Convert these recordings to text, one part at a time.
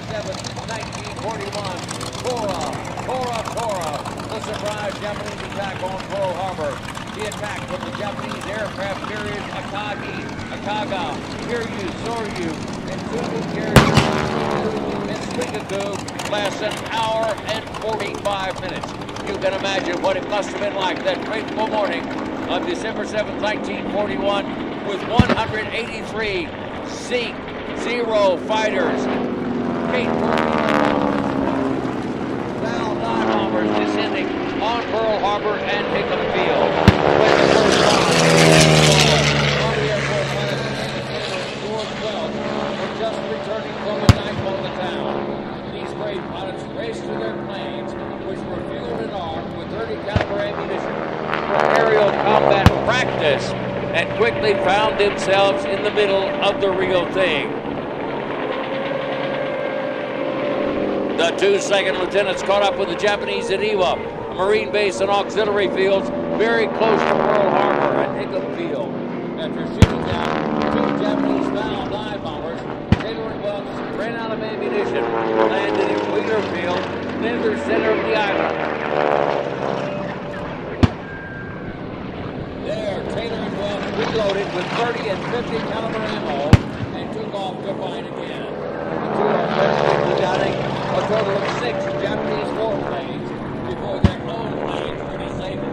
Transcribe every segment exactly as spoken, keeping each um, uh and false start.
November seventh, nineteen forty-one, Tora! Tora! Tora! The surprise Japanese attack on Pearl Harbor. The attack with the Japanese aircraft carriers Akagi, Akaga, Hiryu, Soryu, and two new carriers and Zuikaku lasts an hour and forty-five minutes. You can imagine what it must have been like that fateful morning of December seventh, nineteen forty-one, with one hundred eighty-three Zeke Zero fighters, Kate bombers descending on Pearl Harbor and Hickam Field. With the first bomb, were just returning from the night on the town. These brave pilots raced to their planes, which were filled and armed with thirty caliber ammunition for aerial combat practice, and quickly found themselves in the middle of the real thing. The two second lieutenants caught up with the Japanese at Iwa, a Marine base and auxiliary fields very close to Pearl Harbor and Hickam Field. After shooting down two Japanese-bound dive bombers, Taylor and Wells ran out of ammunition, landed in Wheeler Field, near the center of the island. Reloaded with thirty and fifty caliber ammo and took off to fight again. The two aircraft guiding a total of six Japanese war planes before their own planes were disabled.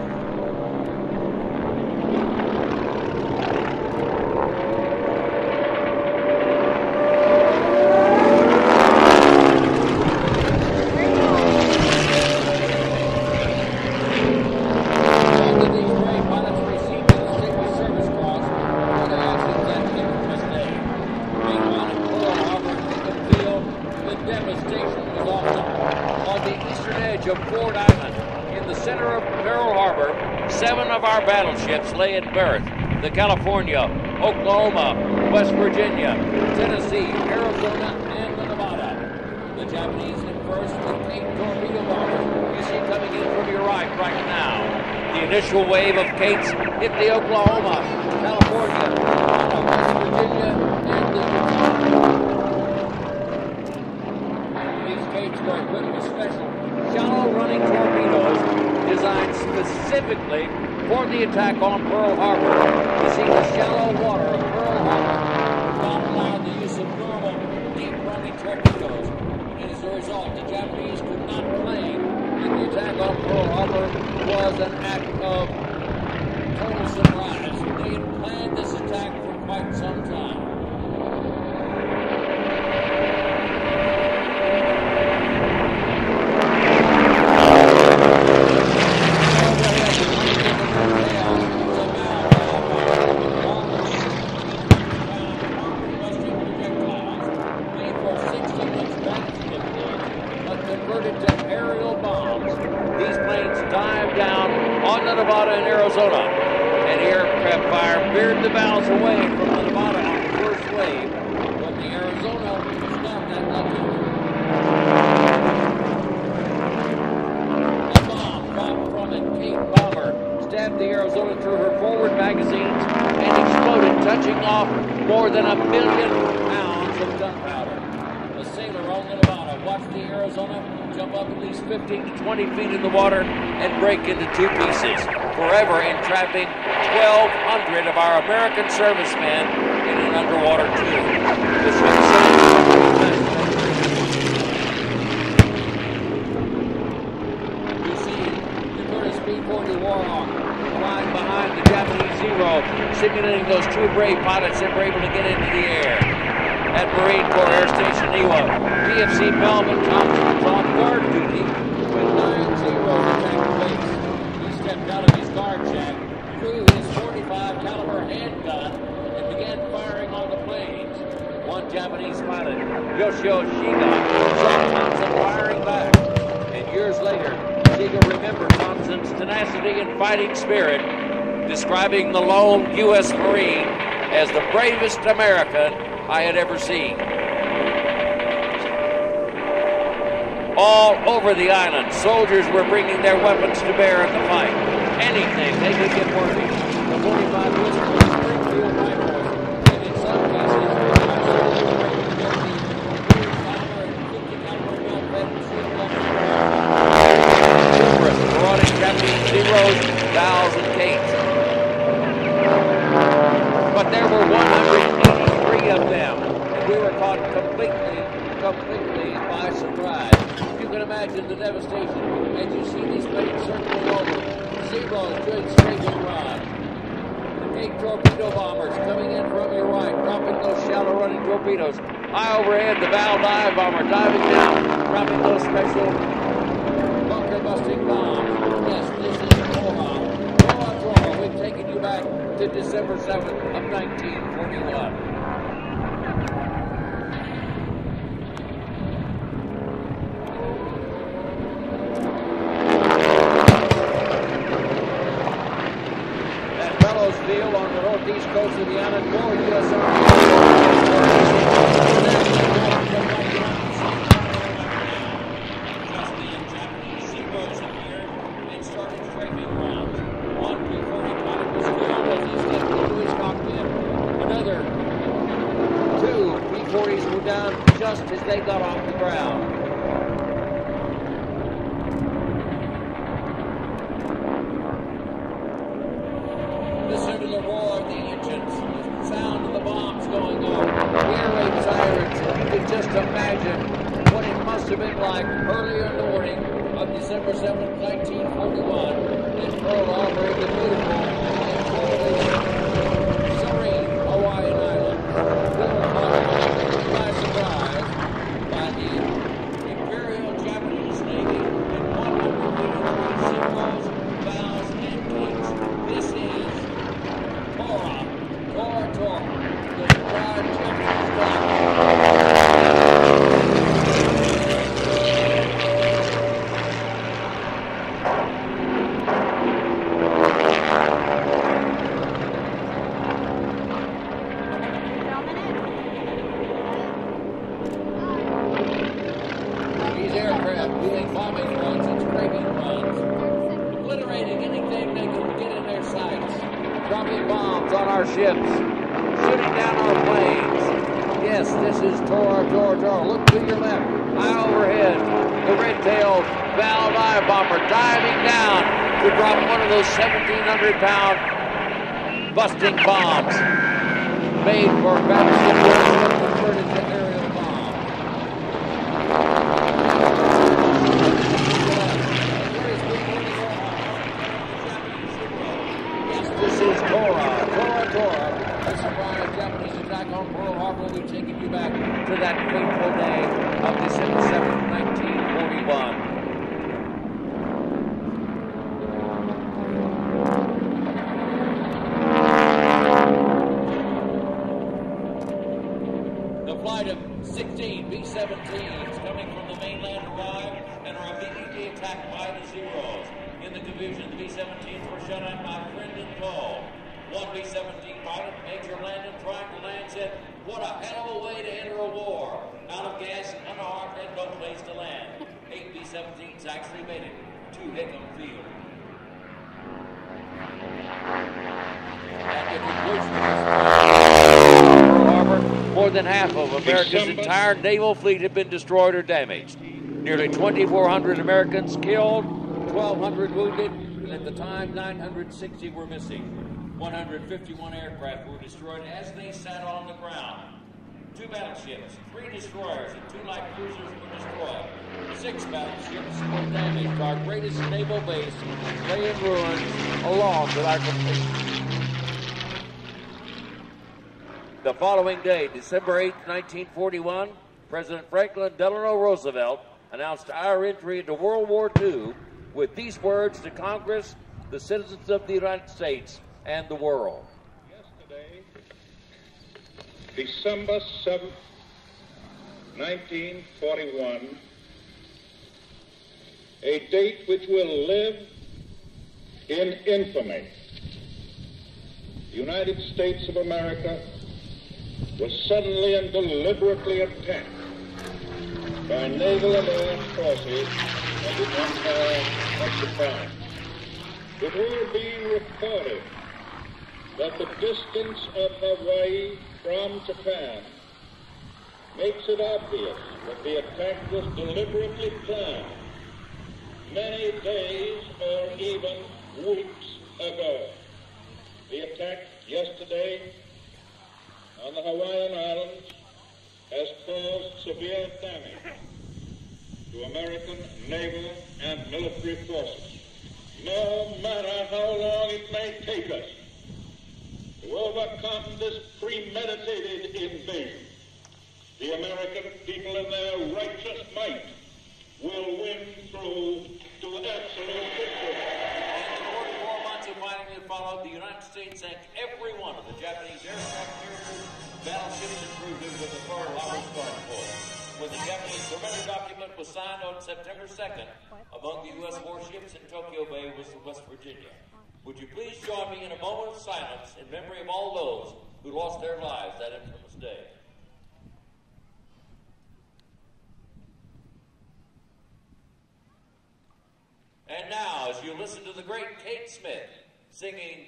Lay at Berth, the California, Oklahoma, West Virginia, Tennessee, Arizona, and the Nevada. The Japanese at first with eight torpedo bombers. You see coming in from your right right now. The initial wave of Kates hit the Oklahoma, California, West Virginia, and the Nevada. These Kates were equipped with special shallow running torpedoes designed specifically for the attack on Pearl Harbor. You see the shallow water of Pearl Harbor not allowed the use of normal deep running torpedoes, and as a result the Japanese could not claim that the attack on Pearl Harbor was an act of total surprise. They had planned this attack for quite some time. fifteen to twenty feet in the water and break into two pieces, forever entrapping twelve hundred of our American servicemen in an underwater tube. You see the British B forty Warhawk flying behind the Japanese Zero, simulating those two brave pilots that were able to get into the air. At Marine Corps Air Station Iwo, P F C Melvin Thompson was on guard duty when nine zeros attacked base. He stepped out of his guard shack, drew his forty-five caliber handgun, and began firing on the planes. One Japanese pilot, Yoshio Shiga, shot Thompson firing back. And years later, Shiga remembered Thompson's tenacity and fighting spirit, describing the lone U S Marine as the bravest American I had ever seen. All over the island, soldiers were bringing their weapons to bear in the fight. Anything they could get working. The forty-five pistol Springfield rifles, and in some cases, the closed valves and gates. But there were one hundred eighty-three of them, and we were caught completely, completely by surprise. You can imagine the devastation as you see these planes circling over, seagulls doing scraping rods. Eight torpedo bombers coming in from your right, dropping those shallow running torpedoes. High overhead, the bow dive bomber diving down, dropping those special bunker busting bombs. Yes, this is Tora! Tora! Tora! We've taken you back to December seventh of nineteen forty-one. East coast of the island, more U S Army. Just then, Japanese seaboats appeared and started scraping rounds. One P forty-five was killed as he stepped into his cockpit. Another two P forties were down just as they got off the ground. December seventh, nineteen forty-one, in Pearl Harbor, the beautiful and totally serene Hawaiian island. We were caught by surprise by the Imperial Japanese Navy and one hundred eighty-three seagulls, bows, and gates. This is Tora! Tora! Tora! The surprise Japanese battle. seventeen hundred pound busting bombs made for battleships converted to aerial bombs. Yes, this is Tora! Tora! Tora! A surprise Japanese attack on Pearl Harbor. We've taken you back to that fateful day of December seventh, nineteen forty-one. sixteen B seventeens coming from the mainland arrived and are immediately attacked by the Zeros. In the division, the B seventeens were shut out by Brendan Cole. One B seventeen pilot, Major Landon, tried to land, said, "What a hell of a way to enter a war!" Out of gas, unarmed, and no place to land. Eight B seventeens actually made it to Hickam Field. At the conclusion of this war, more than half of America's entire naval fleet had been destroyed or damaged. Nearly twenty-four hundred Americans killed, twelve hundred wounded, and at the time, nine hundred sixty were missing. one hundred fifty-one aircraft were destroyed as they sat on the ground. Two battleships, three destroyers, and two light cruisers were destroyed. Six battleships were damaged. Our greatest naval base lay in ruins along with our completion. The following day, December eighth, nineteen forty-one, President Franklin Delano Roosevelt announced our entry into World War Two with these words to Congress, the citizens of the United States, and the world. Yesterday, December seventh, nineteen forty-one, a date which will live in infamy, the United States of America was suddenly and deliberately attacked by naval and air forces of the Empire of Japan. It will be recorded that the distance of Hawaii from Japan makes it obvious that the attack was deliberately planned many days or even weeks ago. The attack yesterday on the Hawaiian Islands has caused severe damage to American naval and military forces. No matter how long it may take us to overcome this premeditated invasion, the American people in their righteous might will win through to absolute victory. After forty-four months of fighting that followed, the United States sank every one of the Japanese aircraft carriers, battleships, and cruisers with the Pearl Harbor strike force. When the Japanese surrender document was signed on September second, among the U S warships in Tokyo Bay was West Virginia. Would you please join me in a moment of silence in memory of all those who lost their lives that infamous day? And now, as you listen to the great Kate Smith singing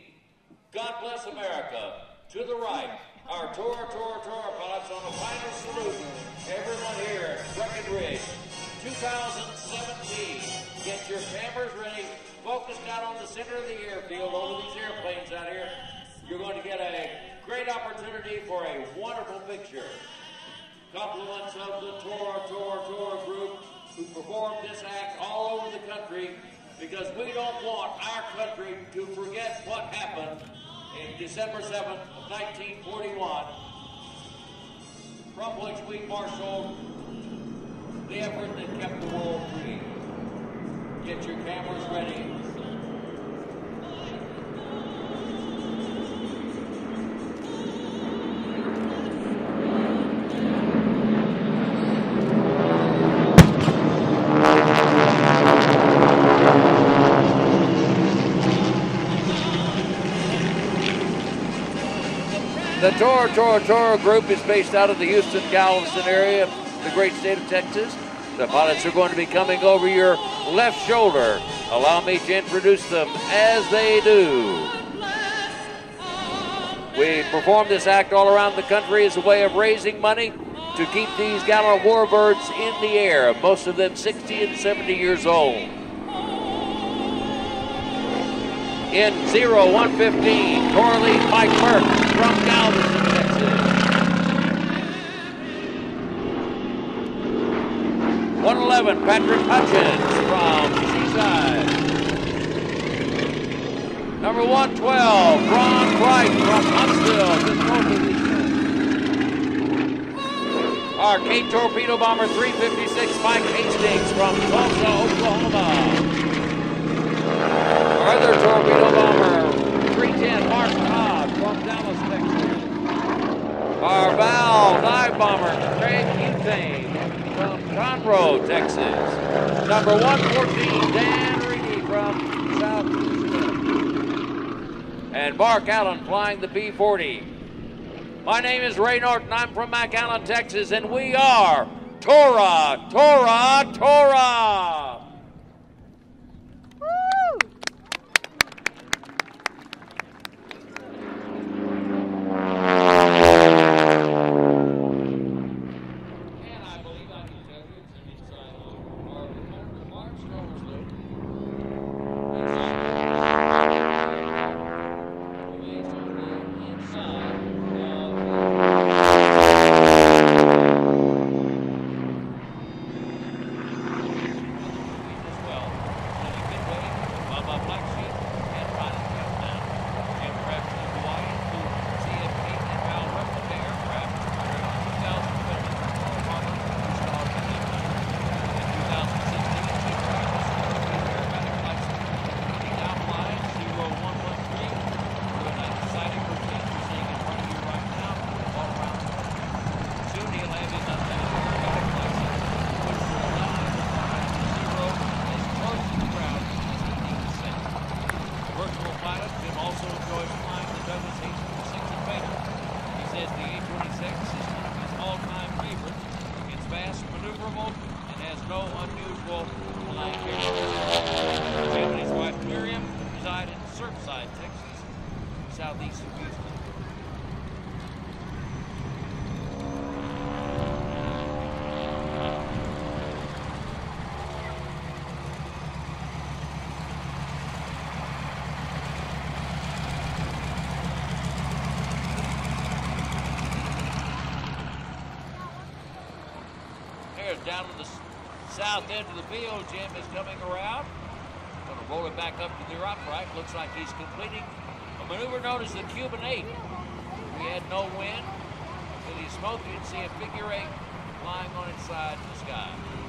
God Bless America, to the right, our Tora! Tora! Tora! pilots on a final salute. Everyone here at Breckenridge, two thousand seventeen. Get your cameras ready, focused out on the center of the airfield, over these airplanes out here. You're going to get a great opportunity for a wonderful picture. Compliments of the Tora! Tora! Tora! group who performed this act all over the country, because we don't want our country to forget what happened in December seventh, nineteen forty-one, from which we marshaled the effort that kept the world free. Get your cameras ready. The Tora! Tora! Tora! group is based out of the Houston, Galveston area of the great state of Texas. The pilots are going to be coming over your left shoulder. Allow me to introduce them as they do. We perform this act all around the country as a way of raising money to keep these gallant warbirds in the air, most of them sixty and seventy years old. In zero one fifteen, Tor Lee Mike Burke from Galveston, Texas. one eleven, Patrick Hutchins from Seaside. Number one twelve, Ron Bright from Huntsville. Our Kate Torpedo Bomber three fifty-six, Mike Hastings from Tulsa, Oklahoma. Our other torpedo bomber, three ten, Mark Cobb from Dallas, Texas. Our bow dive bomber, Craig Utane from Conroe, Texas. Number one fourteen, Dan Reedy from South Houston. And Mark Allen flying the B forty. My name is Ray Norton. I'm from Mac Allen, Texas, and we are Tora! Tora! Tora! down to the south end of the field. Jim is coming around. Going to roll it back up to the upright. Looks like he's completing a maneuver known as the Cuban eight. We had no wind. Did he smoke it? See a figure eight flying on its side in the sky.